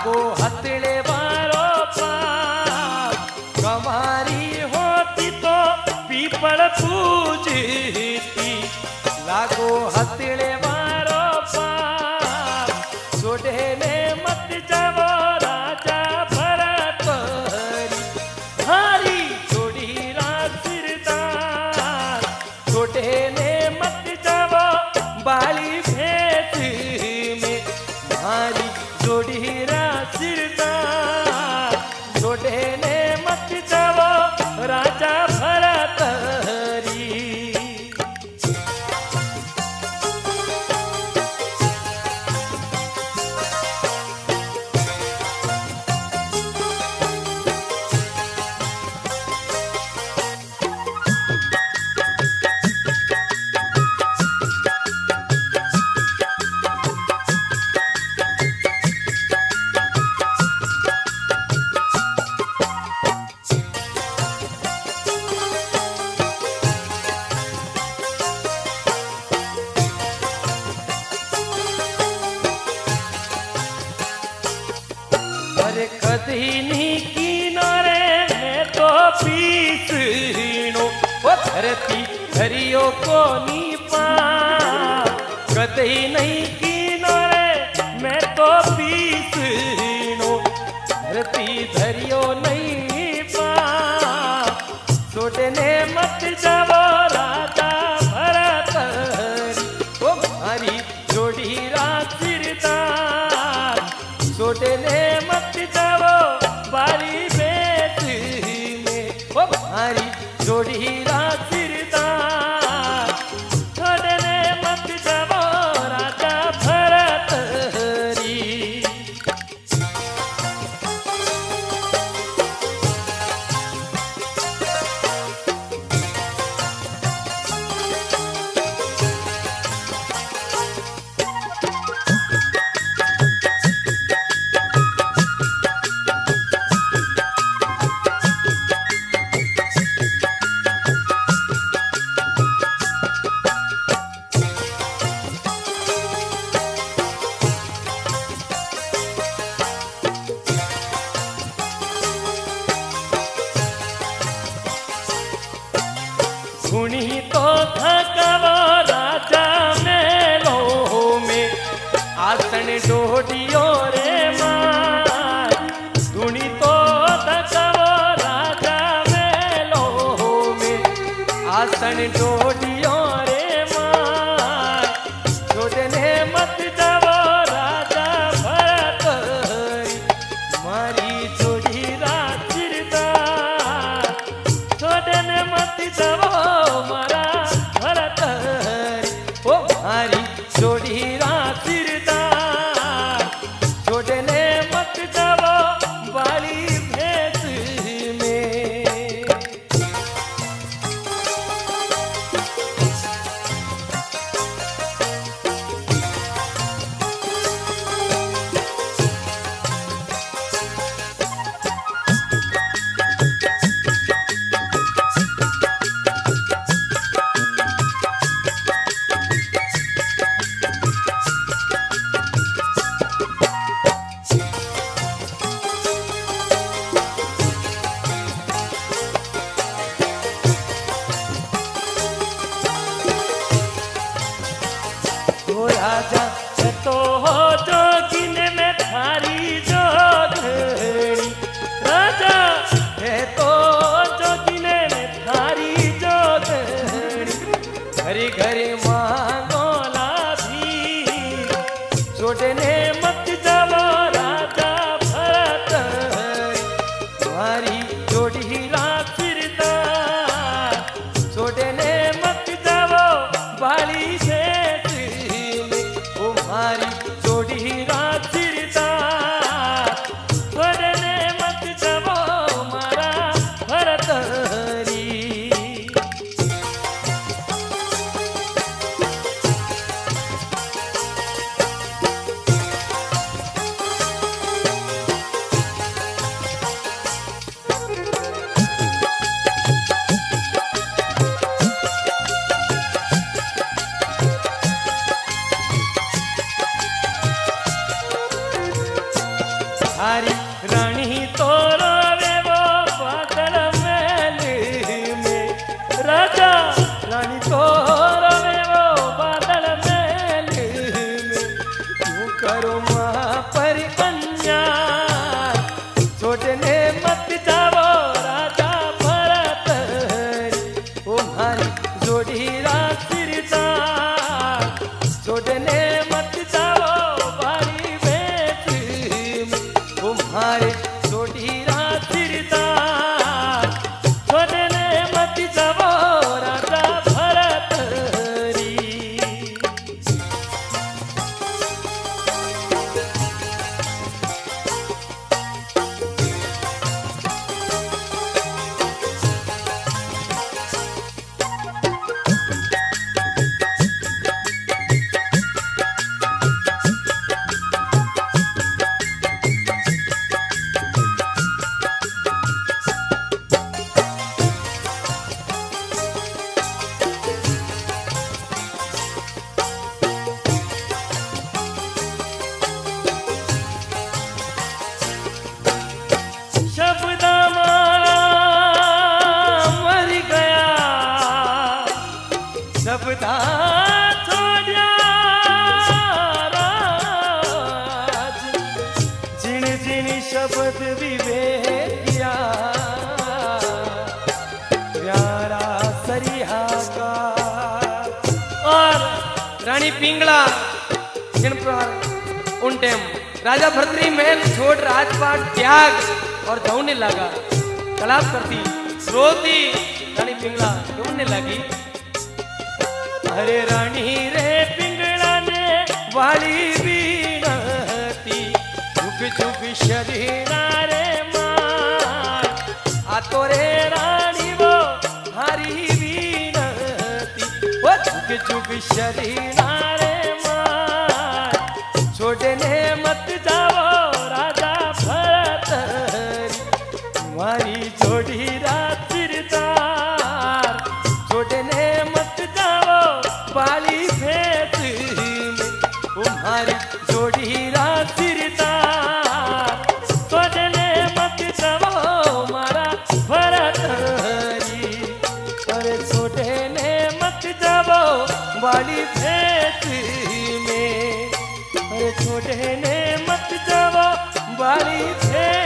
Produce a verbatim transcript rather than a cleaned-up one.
ಆಗೋ ಹತ್ತಿಳೆ ಬಾರೋಪ ಕಮಾರಿ ಹೋತಿತೋ ಪೀಪಳ ಪೂಜಿತಿ लागो ಹತ್ತಿಳೆ ಬಾರೋಪ ಸೋಡೇನೆ ಮತ್ ಜಾವೋ ರಾಜ ಭರತರಿ ಹಾರಿ ಜೋಡಿ ರಾಸಿರ್ದಾ ಸೋಡೇನೆ ಮತ್ ಜಾವೋ ಬಾಳಿ कदीनी किनारे में तो पीसणो वो धरती धरियो को नी पा कदी नहीं किनारे में तो पीसणो धरती धरियो नहीं पा छोड़ने मत जावो राजा भरतरी वो भारी जोड़ी रासिरदा छोड़ने जोड़ी सुनी तो थकावो राजा मेलो में आसन डोडियो रे मां सुनी तो थकावो राजा मेलो में आसन डोडियो रे मां छोड़ने मत जावो राजा भरतरी मारी जोड़ी रासिरदा छोड़ने मत जावो राजा तो हो जोगिन में थारी जोगड़ी राजा है तो जोगिन में थारी जोगड़ी घरी घरी मांगो लाभी छोड़ने मत जावो राजा भरतरी तुम्हारी जोड़ी रासिरदा छोड़ने मत जावो बाली से सबदा छोड़िया राज जिन जिन शब्द विवेकिया प्यारा सरिहा का। और रानी पिंगला जिन प्रहार उन टेम राजा भर्तरी महल छोड़ राजपाट त्याग और धौने लगा कलाप करती रोती रानी पिंगला ढूंढने लगी। अरे रानी रे पिंगला ने वाली बीना थी झुक झुक शरीरा रे मां आ तो रे रानी वो हरी बीना थी वो झुक झुक शरीरा रे मां छोड़ने मत जाओ राजा भरतरी तुम्हारी जोड़ी वाली भेंट में छोड़ने मत जाओ वाली भेंट।